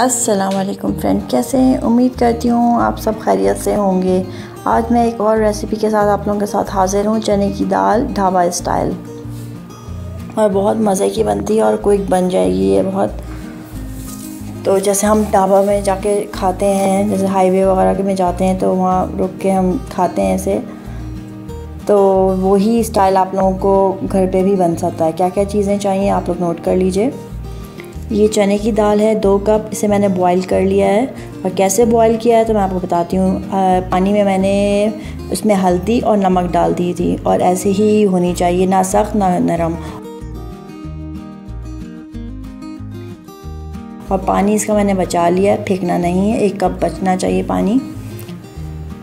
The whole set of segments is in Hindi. अस्सलाम वालेकुम फ्रेंड, कैसे हैं? उम्मीद करती हूँ आप सब खैरियत से होंगे। आज मैं एक और रेसिपी के साथ आप लोगों के साथ हाज़िर हूँ। चने की दाल ढाबा स्टाइल और बहुत मज़े की बनती है और क्विक बन जाएगी ये बहुत। तो जैसे हम ढाबा में जाके खाते हैं, जैसे हाईवे वगैरह के में जाते हैं तो वहाँ रुक के हम खाते हैं ऐसे, तो वही स्टाइल आप लोगों को घर पे भी बन सकता है। क्या क्या चीज़ें चाहिए आप लोग नोट कर लीजिए। ये चने की दाल है 2 कप, इसे मैंने बॉईल कर लिया है। और कैसे बॉईल किया है तो मैं आपको बताती हूँ। पानी में मैंने उसमें हल्दी और नमक डाल दी थी और ऐसे ही होनी चाहिए, ना सख्त ना नरम। और पानी इसका मैंने बचा लिया है, फेंकना नहीं है, 1 कप बचना चाहिए पानी,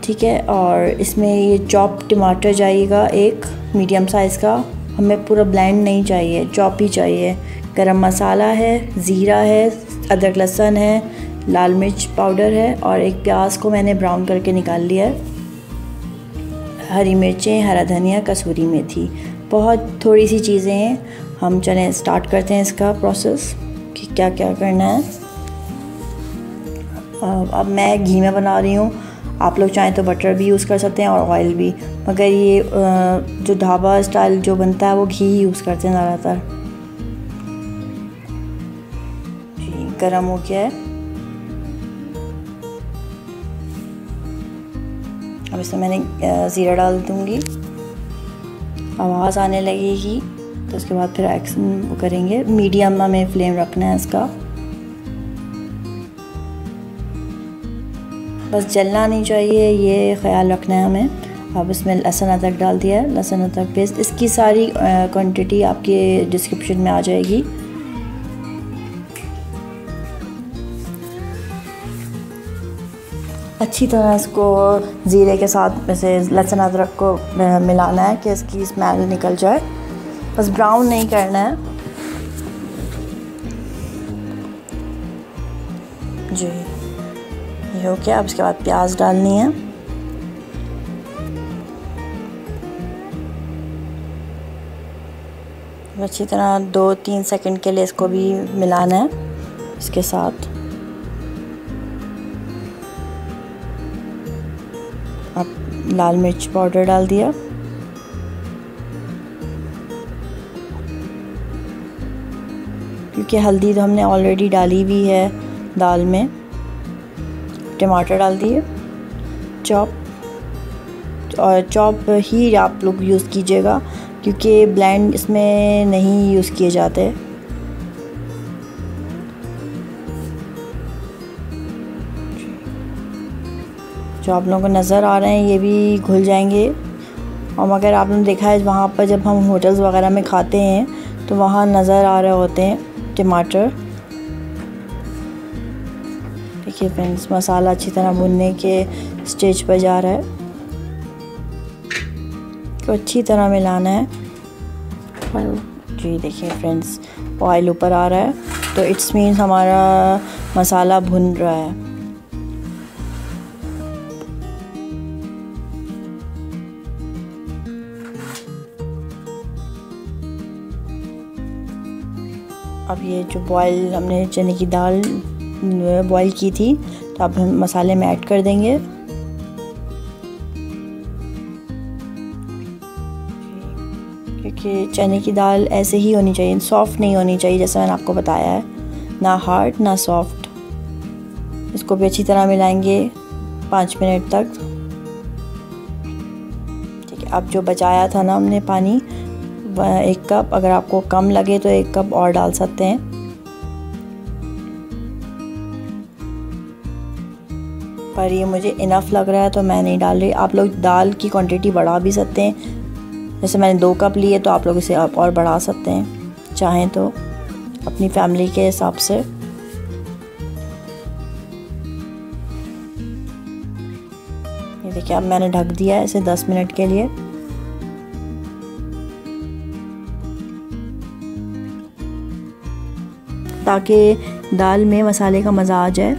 ठीक है। और इसमें ये चॉप टमाटर जाएगा, एक मीडियम साइज़ का, हमें पूरा ब्लेंड नहीं चाहिए, चॉप ही चाहिए। गरम मसाला है, ज़ीरा है, अदरक लहसुन है, लाल मिर्च पाउडर है और एक प्याज को मैंने ब्राउन करके निकाल लिया है। हरी मिर्चें, हरा धनिया, कसूरी मेथी, बहुत थोड़ी सी चीज़ें हैं। हम चलें स्टार्ट करते हैं इसका प्रोसेस कि क्या क्या करना है। अब मैं घी में बना रही हूँ, आप लोग चाहें तो बटर भी यूज़ कर सकते हैं और ऑयल भी, मगर ये जो ढाबा स्टाइल जो बनता है वो घी ही यूज़ करते हैं ज़्यादातर। जी गर्म हो गया है, अब इसमें मैंने ज़ीरा डाल दूँगी। आवाज़ आने लगेगी तो उसके बाद फिर एक्शन वो करेंगे। मीडियम में फ्लेम रखना है इसका, बस जलना नहीं चाहिए, ये ख्याल रखना है हमें। अब इसमें लहसुन अदरक डाल दिया है, लहसुन अदरक पेस्ट। इसकी सारी क्वांटिटी आपके डिस्क्रिप्शन में आ जाएगी। अच्छी तरह इसको ज़ीरे के साथ वैसे लहसुन अदरक को मिलाना है कि इसकी स्मेल निकल जाए, बस ब्राउन नहीं करना है। जी ये हो गया, अब इसके बाद प्याज डालनी है। अच्छी तरह 2-3 सेकंड के लिए इसको भी मिलाना है इसके साथ। अब लाल मिर्च पाउडर डाल दिया, क्योंकि हल्दी तो हमने ऑलरेडी डाली हुई है दाल में। टमाटर डाल दिए चॉप, और चॉप ही आप लोग यूज़ कीजिएगा क्योंकि ब्लेंड इसमें नहीं यूज़ किए जाते। जो आप लोगों को नज़र आ रहे हैं ये भी घुल जाएंगे। और मगर आपने देखा है वहाँ पर जब हम होटल्स वगैरह में खाते हैं तो वहाँ नज़र आ रहे होते हैं टमाटर। देखिए फ्रेंड्स मसाला अच्छी तरह भुनने के स्टेज पर जा रहा है, तो अच्छी तरह मिलाना है। जी देखिए फ्रेंड्स ऑयल ऊपर आ रहा है तो इट्स मीन्स हमारा मसाला भुन रहा है। अब ये जो बॉयल हमने चने की दाल बॉईल की थी तो अब हम मसाले में ऐड कर देंगे। क्योंकि चने की दाल ऐसे ही होनी चाहिए, सॉफ्ट नहीं होनी चाहिए, जैसा मैंने आपको बताया है, ना हार्ड ना सॉफ्ट। इसको भी अच्छी तरह मिलाएंगे 5 मिनट तक, ठीक है। अब जो बचाया था ना हमने पानी 1 कप, अगर आपको कम लगे तो 1 कप और डाल सकते हैं। पर ये मुझे इनफ लग रहा है तो मैं नहीं डाल रही, आप लोग दाल की क्वांटिटी बढ़ा भी सकते हैं। जैसे मैंने 2 कप लिए तो आप लोग इसे और बढ़ा सकते हैं चाहें तो, अपनी फैमिली के हिसाब से। ये देखिए अब मैंने ढक दिया है इसे 10 मिनट के लिए। ताकि दाल में मसाले का मज़ा आ जाए।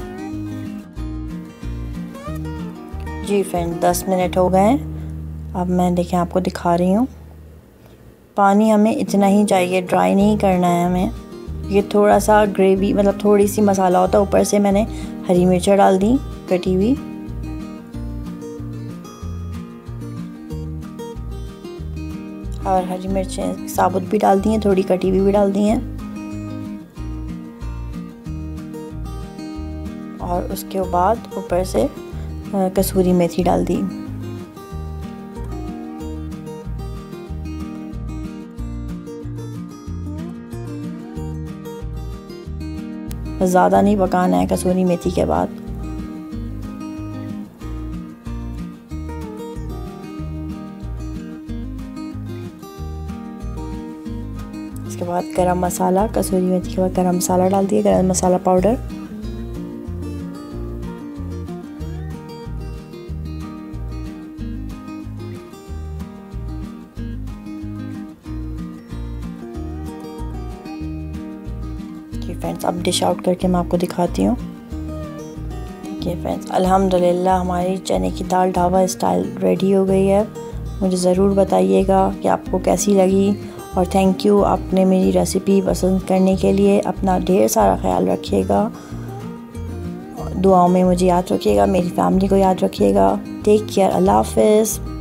जी फ्रेंड 10 मिनट हो गए, अब मैं देखें आपको दिखा रही हूँ। पानी हमें इतना ही चाहिए, ड्राई नहीं करना है हमें, ये थोड़ा सा ग्रेवी मतलब थोड़ी सी मसाला होता है। ऊपर से मैंने हरी मिर्चा डाल दी कटी हुई। और हरी मिर्चें साबुत भी डाल दी हैं, थोड़ी कटी हुई भी डाल दी हैं। और उसके बाद ऊपर से कसूरी मेथी डाल दी। ज़्यादा नहीं पकाना है कसूरी मेथी के बाद। इसके बाद गरम मसाला, कसूरी मेथी के बाद गरम मसाला डाल दिया, गरम मसाला पाउडर। फ्रेंड्स अब डिश आउट करके मैं आपको दिखाती हूँ। ठीक है फ्रेंड्स, अल्हम्दुलिल्लाह हमारी चने की दाल ढाबा स्टाइल रेडी हो गई है। मुझे ज़रूर बताइएगा कि आपको कैसी लगी, और थैंक यू आपने मेरी रेसिपी पसंद करने के लिए। अपना ढेर सारा ख्याल रखिएगा, दुआओं में मुझे याद रखिएगा, मेरी फैमिली को याद रखिएगा। टेक केयर, अल्लाह हाफिज़।